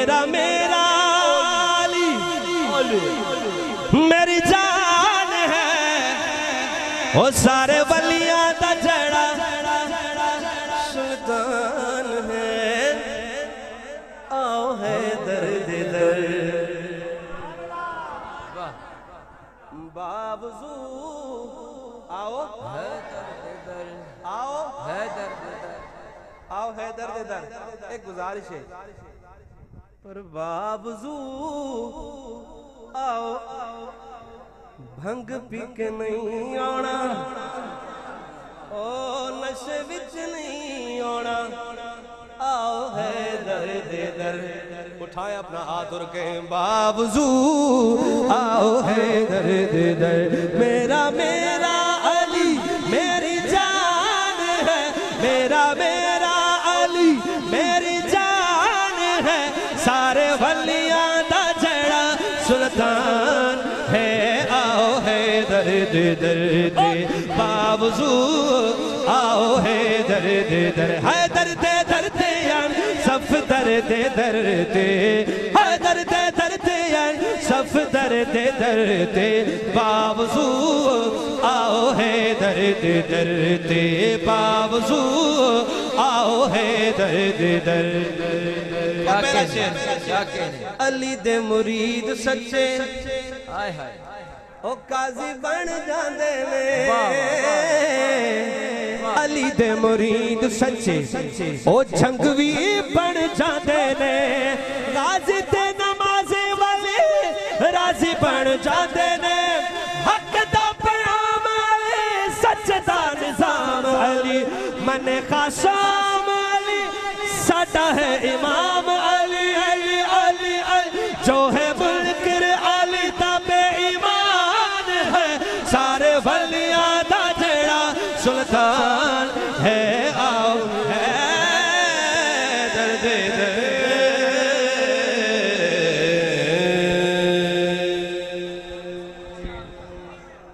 मेरा मेरा अली मेरी जान है ओ सारे वलियां दा जड़ा सुल्तान है। आओ हैदर दे दर बावजू आओ हैदर दे दर आओ हैदर दे दर आओ हैदर दे दर। एक गुजारिश है पर बावजू आओ भंग पी के नहीं आना ओ नशे विच नहीं आना। आओ हैदर दे दर उठाए अपना हाथ और कहें बावजू आओ हैदर दे दर मेरा मेरा अली मेरी जान है मेरा मेरा अली मेरी जान है सारे वलियां दा जड़ा सुल्तान है। आओ हैदर दे दर बावजू आओ हैदर दे दर हैदर दे दर ते यार सफ दर दे दर ते हैदर दे दर ते यार सफ दर ते बावजू आओ हैदर दे दर ते बावजू आओ हैदर दे दर। अली दे मुरीद सच्चे हाय हाय ओ काजी बन जांदे ने अली दे मुरीद सच्चे ओ झंगवी बन जांदे ने काजी ते नमाज़े वाले राजी बन जांदे ने हक दा प्रणाम सच दा निजाम अली मन खासाम अली साडा है इमाम अली अली अली अली जो है मुल्कर अली दा वलियां दा जड़ा सुल्तान है।